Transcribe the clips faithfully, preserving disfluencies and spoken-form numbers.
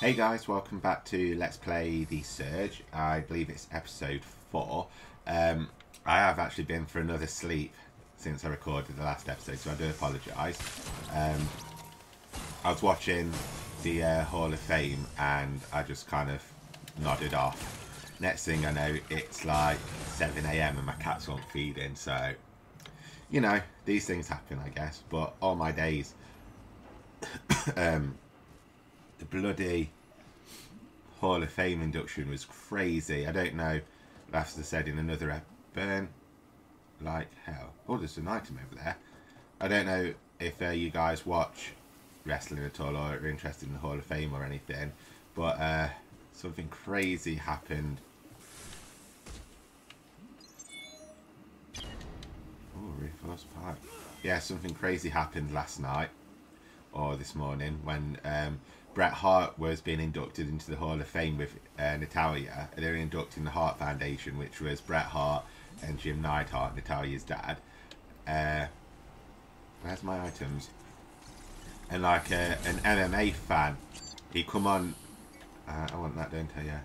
Hey guys, welcome back to Let's Play The Surge. I believe it's episode four. Um, I have actually been for another sleep since I recorded the last episode, so I do apologise. Um, I was watching the uh, Hall of Fame and I just kind of nodded off. Next thing I know, it's like seven A M and my cats aren't feeding, so, you know, these things happen, I guess. But all my days, um, the bloody Hall of Fame induction was crazy. I don't know, as I said in another ep, burn like hell. Oh, there's an item over there. I don't know if uh, you guys watch wrestling at all or are interested in the Hall of Fame or anything, but uh, something crazy happened. Oh, reverse pipe. Yeah, something crazy happened last night or this morning when um, Bret Hart was being inducted into the Hall of Fame with uh, Natalya. They were inducting the Hart Foundation, which was Bret Hart and Jim Neidhart, Natalya's dad. Uh, where's my items? And like a, an M M A fan, he come on. Uh, I want that, don't I? Yeah.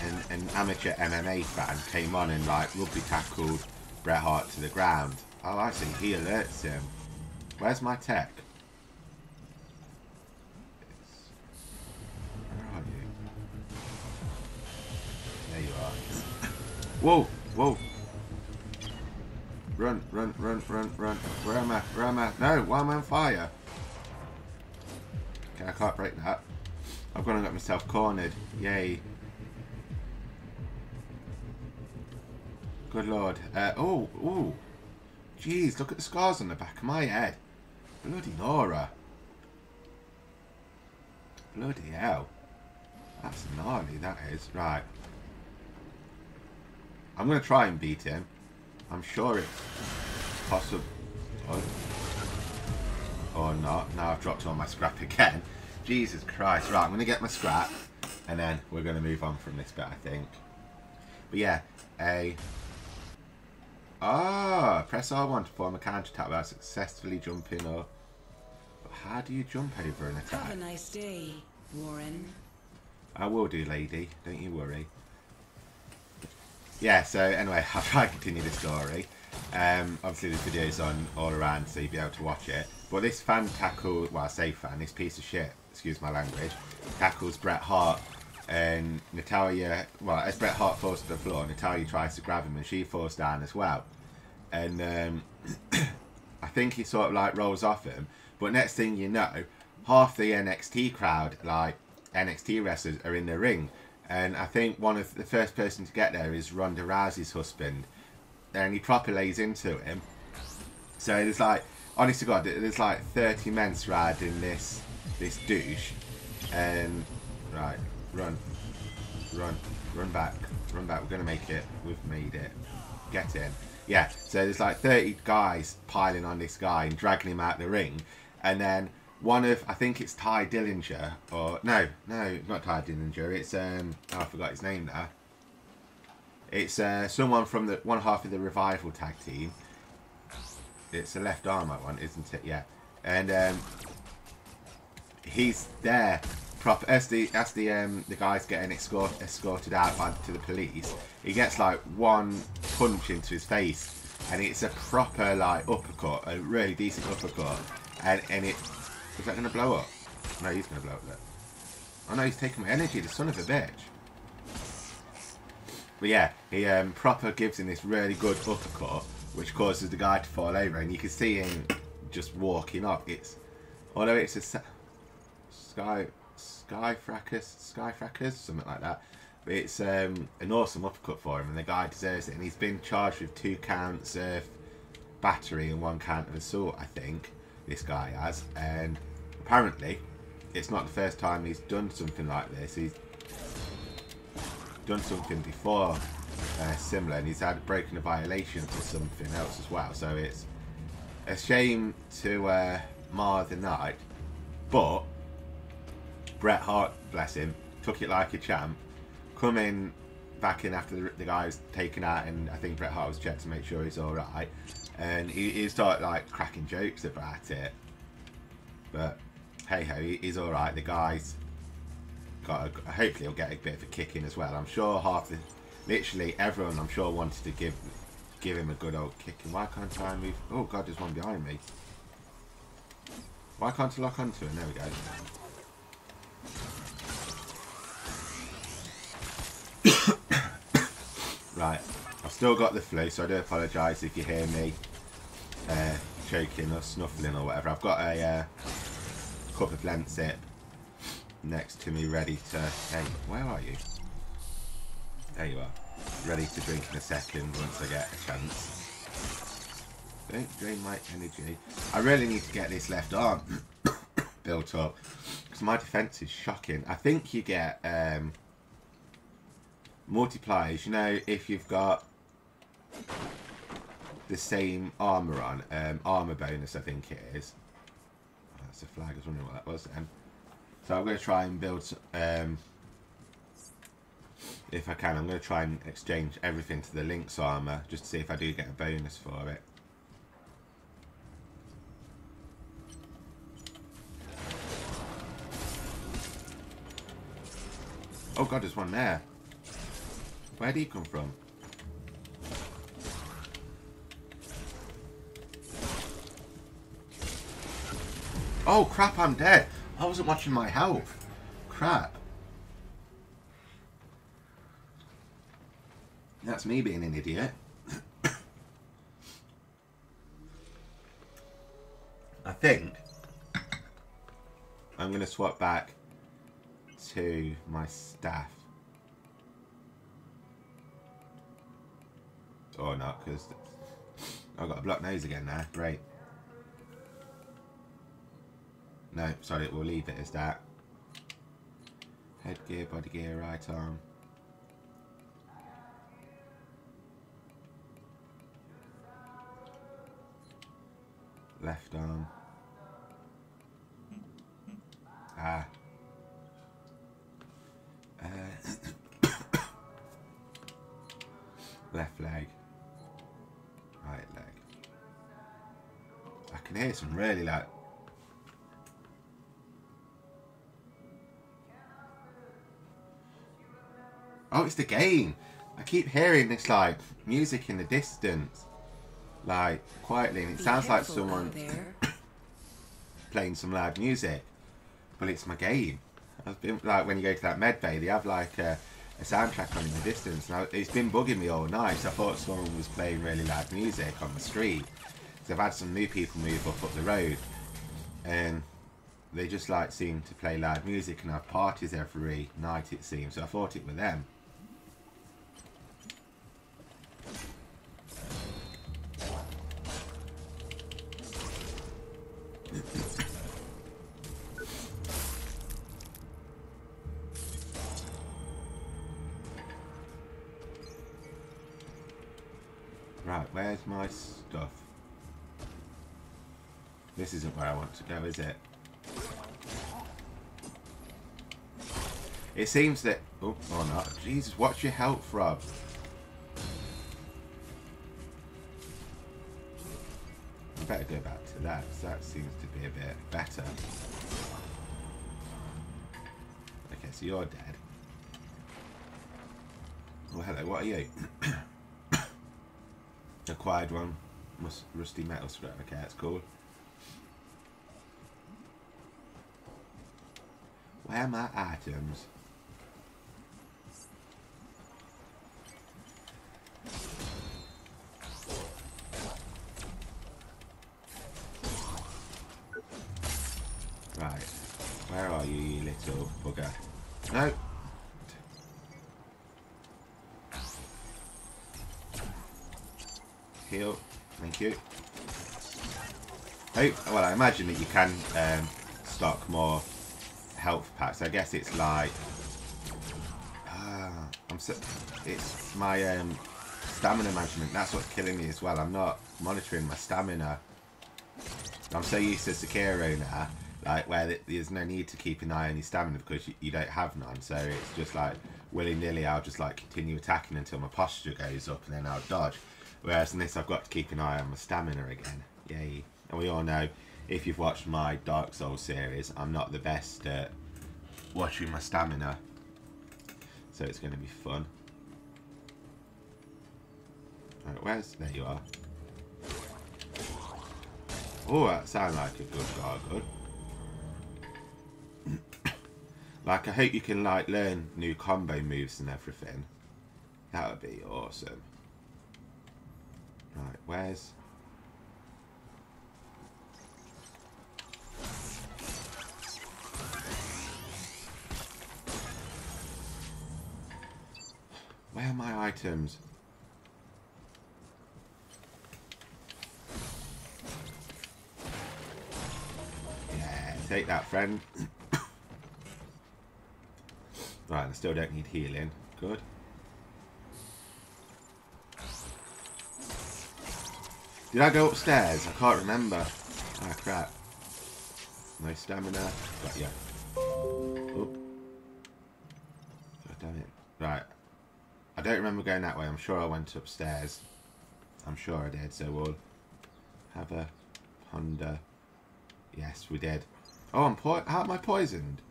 An, an amateur M M A fan came on and like rugby tackled Bret Hart to the ground. Oh, I see. He alerts him. Where's my tech? Whoa, whoa. Run, run, run, run, run. Where am I? Where am I? No, why am I on fire? Okay, I can't break that. I've gone and got myself cornered. Yay. Good lord. Uh, oh, oh. Jeez, look at the scars on the back of my head. Bloody Nora. Bloody hell. That's gnarly, that is. Right. I'm going to try and beat him. I'm sure it's possible. Or, or not. Now I've dropped all my scrap again. Jesus Christ. Right, I'm going to get my scrap. And then we're going to move on from this bit, I think. But yeah, a... Ah, oh, press R one to form a counter attack without successfully jumping or... But how do you jump over an attack? Have a nice day, Warren. I will do, lady. Don't you worry. Yeah, so anyway, I'll try and continue the story. Um, obviously, the video's on all around, so you'll be able to watch it. But this fan tackled, well, I say fan, this piece of shit, excuse my language, tackles Bret Hart. And Natalya, well, as Bret Hart falls to the floor, Natalya tries to grab him and she falls down as well. And um, I think he sort of like rolls off him. But next thing you know, half the N X T crowd, like N X T wrestlers, are in the ring. And I think one of the first person to get there is Ronda Rousey's husband. And he proper lays into him. So there's like, honest to God, there's like thirty men surrounding this this douche. And, right, run, run, run back, run back. We're going to make it. We've made it. Get in. Yeah, so there's like thirty guys piling on this guy and dragging him out the ring. And then... one of, I think it's Ty Dillinger, or, no, no, not Ty Dillinger, it's, um, oh, I forgot his name now. It's uh, someone from the, one half of the Revival tag team. It's a left arm, that one, isn't it? Yeah. And um, he's there, prop, as the, as the, um, the guy's getting escort, escorted out by, to the police. He gets, like, one punch into his face, and it's a proper, like, uppercut, a really decent uppercut, and, and it... Is that going to blow up? No, he's going to blow up there. Oh no, he's taking my energy, the son of a bitch. But yeah, he um, proper gives him this really good uppercut, which causes the guy to fall over, and you can see him just walking off. It's, although it's a sky, sky fracas, sky fracas, something like that. It's um, an awesome uppercut for him, and the guy deserves it. And he's been charged with two counts of battery and one count of assault, I think. This guy has, and apparently it's not the first time he's done something like this. He's done something before uh, similar, and he's had broken a violation for something else as well. So it's a shame to uh, mar the night, but Bret Hart, bless him, took it like a champ, coming back in after the, the guy was taken out, and I think Bret Hart was checked to make sure he's all right. And he, he started like cracking jokes about it, but hey ho, he's all right. The guy's got a, hopefully he'll get a bit of a kick in as well. I'm sure half the, literally everyone I'm sure wanted to give give him a good old kick. And why can't I move? Oh god, there's one behind me. Why can't I lock onto him? There we go. Right, I've still got the flu, so I do apologise if you hear me uh, choking or snuffling or whatever. I've got a uh, cup of Lancet next to me ready to... Hey, where are you? There you are. Ready to drink in a second once I get a chance. Don't drain my energy. I really need to get this left arm built up, because my defence is shocking. I think you get... Um, multipliers, you know, if you've got the same armour on, um, armour bonus I think it is. Oh, that's a flag, I was wondering what that was then. So I'm going to try and build, um, if I can, I'm going to try and exchange everything to the Lynx armour, just to see if I do get a bonus for it. Oh god, there's one there. Where did he come from? Oh crap, I'm dead. I wasn't watching my health. Crap. That's me being an idiot. I think I'm going to swap back to my staff. Or not, because I've got a blocked nose again now. Great. No, sorry, we'll leave it as that. Headgear, body gear, right arm. Left arm. Ah. Uh. Left leg. Right leg. I can hear some really like... Oh, it's the game! I keep hearing this like music in the distance. Like, quietly, and it sounds like someone playing some loud music. But it's my game. I've been like, when you go to that med bay, they have like a, a soundtrack on in the distance, and I, it's been bugging me all night. So I thought someone was playing really loud music on the street. So I've had some new people move up up the road, and they just like seem to play loud music and have parties every night it seems. So I thought it were them. My stuff. This isn't where I want to go, is it? It seems that... Oh, or not. Jesus, watch your health, Rob. I better go back to that, because that seems to be a bit better. Okay, so you're dead. Oh, hello, what are you? Acquired one. Must rusty metal strip. Okay, that's cool. Where are my items? Right. Where are you, you little bugger? No. Heal. Thank you. Oh, well, I imagine that you can um, stock more health packs. I guess it's like uh, I'm so, it's my um, stamina management. That's what's killing me as well. I'm not monitoring my stamina. I'm so used to Sekiro now, like where there's no need to keep an eye on your stamina because you, you don't have none. So it's just like willy nilly. I'll just like continue attacking until my posture goes up, and then I'll dodge. Whereas in this, I've got to keep an eye on my stamina again. Yay. And we all know, if you've watched my Dark Souls series, I'm not the best at watching my stamina. So it's going to be fun. Right, where's... There you are. Oh, that sounded like a good shotgun. Like, I hope you can, like, learn new combo moves and everything. That would be awesome. Right, where's... Where are my items? Yeah, take that, friend. Right, I still don't need healing. Good. Did I go upstairs? I can't remember. Ah, crap. No stamina. Got ya. Oh. God damn it. Right. I don't remember going that way. I'm sure I went upstairs. I'm sure I did. So we'll have a ponder. Yes, we did. Oh, I'm po- how am I poisoned?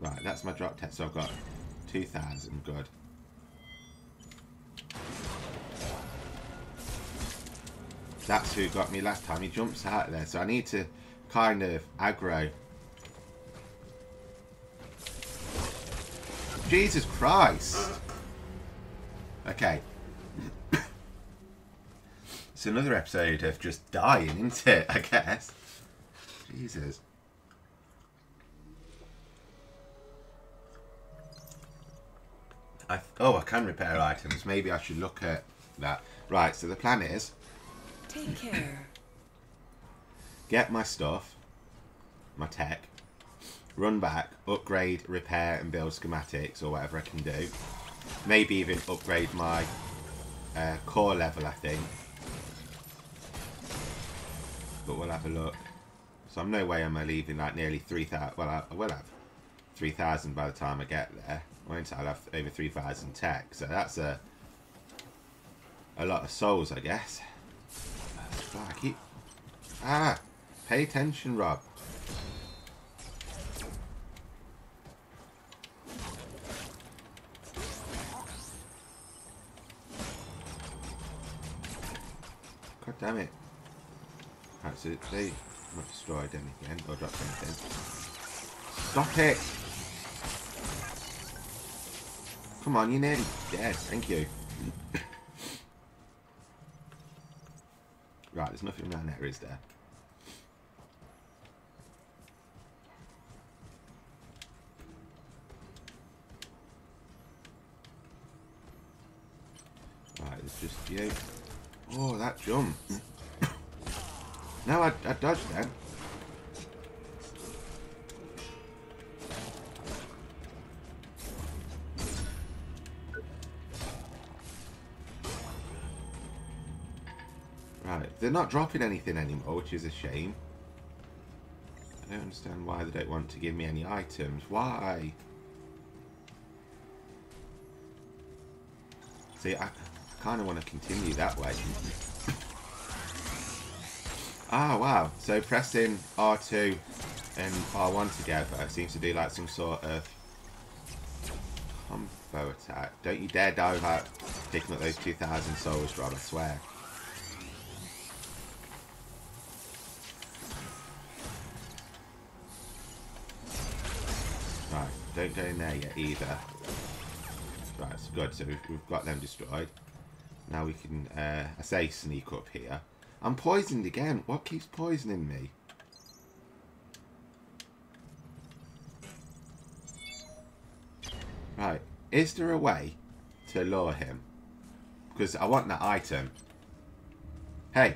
Right, that's my drop test. So I've got two thousand. Good. That's who got me last time. He jumps out of there. So I need to kind of aggro. Jesus Christ. Okay. It's another episode of just dying, isn't it? I guess. Jesus. I oh, I can repair items. Maybe I should look at that. Right, so the plan is... Take care. Get my stuff. My tech. Run back. Upgrade, repair, and build schematics or whatever I can do. Maybe even upgrade my uh, core level, I think. But we'll have a look. So I'm no way am I leaving like nearly three thousand. Well, I, I will have three thousand by the time I get there. Won't I? I'll have over three thousand tech, so that's a a lot of souls, I guess. I keep... Ah! Pay attention, Rob. God damn it. Right, so they've not destroyed anything or dropped anything. Stop it! Come on, you're nearly dead. Thank you. Right, there's nothing around there, is there? Right, it's just you. Oh, that jump. No, I, I dodged that. They're not dropping anything anymore, which is a shame. I don't understand why they don't want to give me any items. Why? See, I kind of want to continue that way. Ah, wow. So pressing R two and R one together seems to do like some sort of combo attack. Don't you dare die without picking up those two thousand souls, Rob, I swear. Don't go in there yet either. Right, it's good. So we've, we've got them destroyed. Now we can, uh, I say, sneak up here. I'm poisoned again. What keeps poisoning me? Right, is there a way to lure him? Because I want that item. Hey.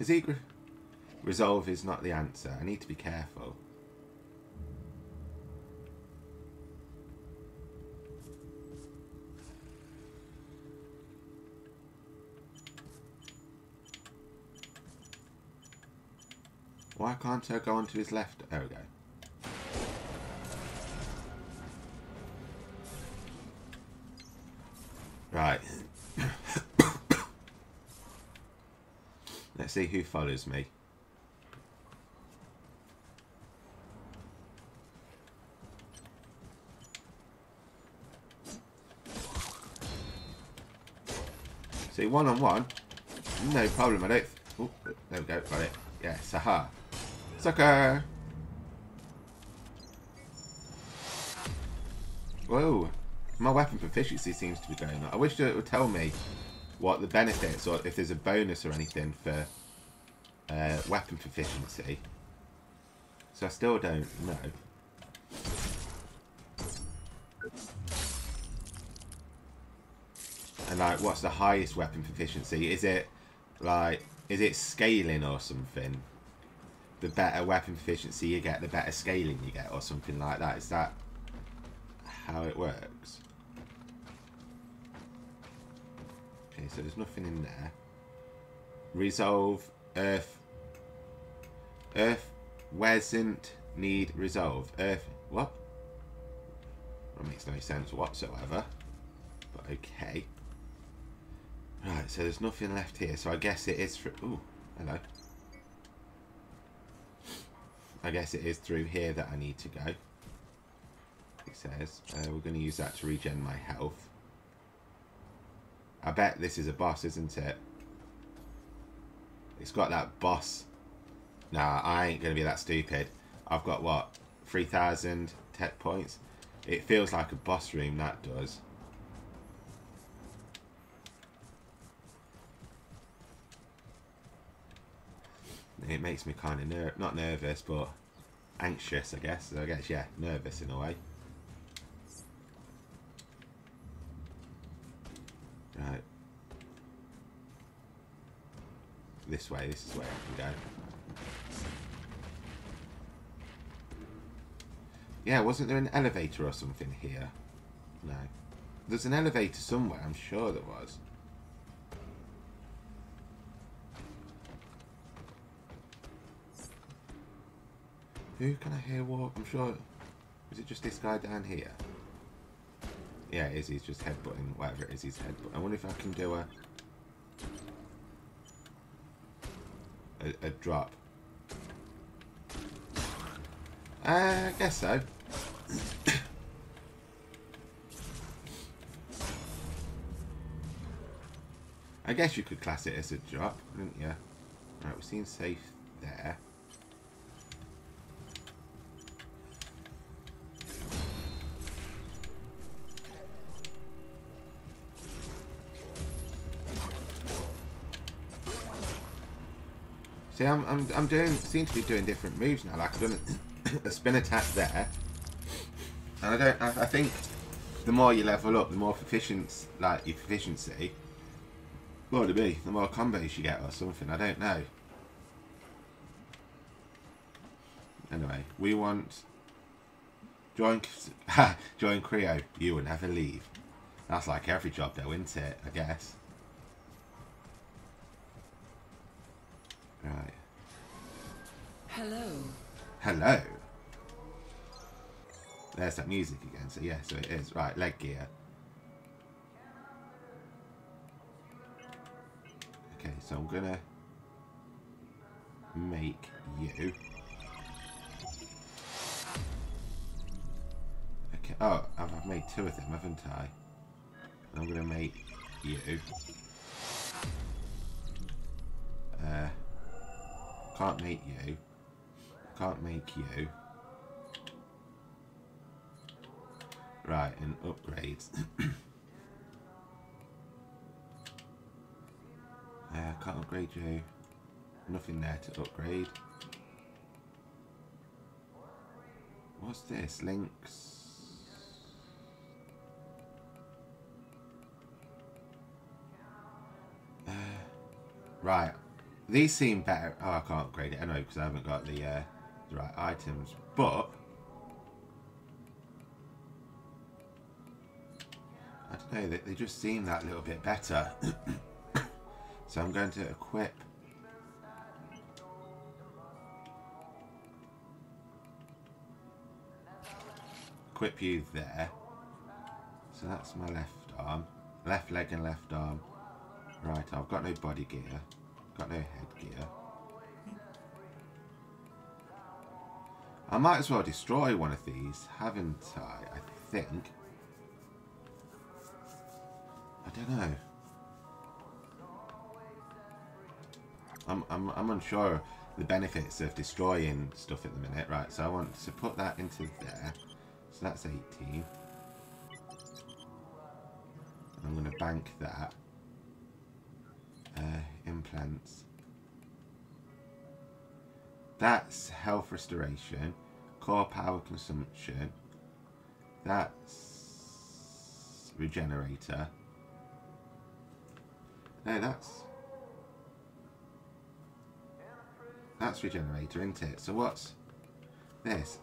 Is he... Resolve is not the answer. I need to be careful. Why can't I go onto his left? There we go. Right. Let's see who follows me. See, one on one, no problem. I don't. Oh, there we go. Got it. Yes, aha. Sucker. Whoa. My weapon proficiency seems to be going up. I wish that it would tell me what the benefits or if there's a bonus or anything for uh, weapon proficiency. So I still don't know. And like, what's the highest weapon proficiency? Is it like, is it scaling or something? The better weapon proficiency you get, the better scaling you get or something like that. Is that how it works? Okay, so there's nothing in there. Resolve, earth. Earth, doesn't need resolve. Earth, what? That makes no sense whatsoever. But okay. Right, so there's nothing left here. So I guess it is through... Ooh, hello. I guess it is through here that I need to go. It says. Uh, we're going to use that to regen my health. I bet this is a boss, isn't it? It's got that boss. Nah, I ain't going to be that stupid. I've got, what, three thousand tech points? It feels like a boss room, that does. It makes me kind of ner not nervous, but anxious, I guess. So I guess, yeah, nervous in a way. Right. This way, this is where I can go. Yeah, wasn't there an elevator or something here? No. There's an elevator somewhere, I'm sure there was. Who can I hear walk? I'm sure... Is it just this guy down here? Yeah, it is. He's just headbutting. Whatever it is, he's headbutting. I wonder if I can do a... A, a drop. Uh, I guess so. I guess you could class it as a drop, wouldn't you? Right, we seem safe there. See, I'm, I'm, I'm doing, seem to be doing different moves now. Like, I've done a, a spin attack there. And I don't, I, I think the more you level up, the more proficient, like, your proficiency, what would it be? The more combos you get or something, I don't know. Anyway, we want, join, join Creo, you will never leave. That's like every job though, isn't it, I guess. Right. Hello. Hello. There's that music again. So yeah, so it is. Right, leg gear. Okay, so I'm gonna make you. Okay. Oh, I've made two of them, haven't I? I'm gonna make you. Uh. Can't make you. Can't make you. Right, and upgrades. uh, can't upgrade you. Nothing there to upgrade. What's this? Links. Uh, right. These seem better. Oh, I can't upgrade it anyway because I haven't got the, uh, the right items. But I don't know. They, they just seem that little bit better. So I'm going to equip. Equip you there. So that's my left arm, left leg, and left arm. Right. I've got no body gear. got no headgear. I might as well destroy one of these, haven't I? I think. I don't know. I'm, I'm, I'm unsure the benefits of destroying stuff at the minute. Right, so I want to put that into there. So that's eighteen. I'm going to bank that. Uh, implants. That's health restoration. Core power consumption. That's regenerator. No, that's... That's regenerator, isn't it? So what's this?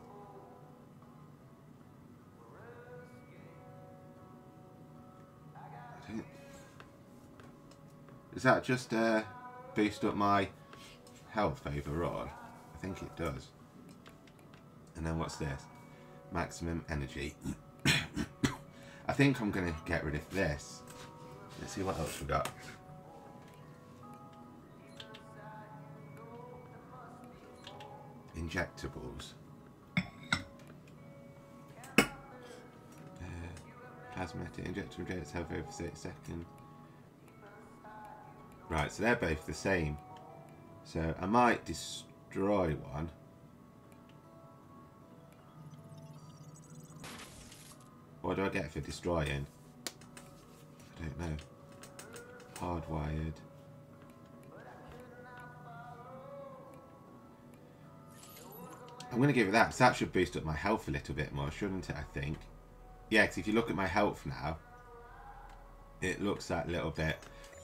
I don't... Does that just uh, boost up my health overall? I think it does. And then what's this? Maximum energy. I think I'm going to get rid of this. Let's see what else we got. Injectables. Uh, plasmatic injector regenerates health over thirty seconds. Right, so they're both the same. So I might destroy one. What do I get for destroying? I don't know. Hardwired. I'm going to give it that, because that should boost up my health a little bit more, shouldn't it, I think? Yeah, because if you look at my health now, it looks that little bit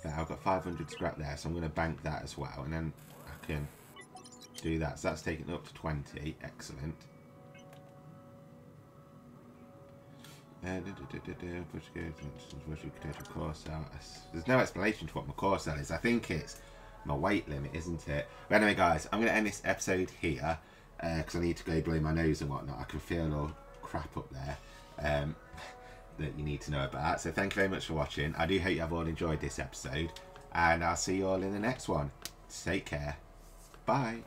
better. I've got five hundred scrap there, so I'm going to bank that as well. And then I can do that. So that's taken up to twenty. Excellent. There's no explanation to what my core cell is. I think it's my weight limit, isn't it? But anyway, guys, I'm going to end this episode here. Because uh, I need to go blow my nose and whatnot. I can feel all crap up there um, that you need to know about. So thank you very much for watching. I do hope you have all enjoyed this episode. And I'll see you all in the next one. Take care. Bye.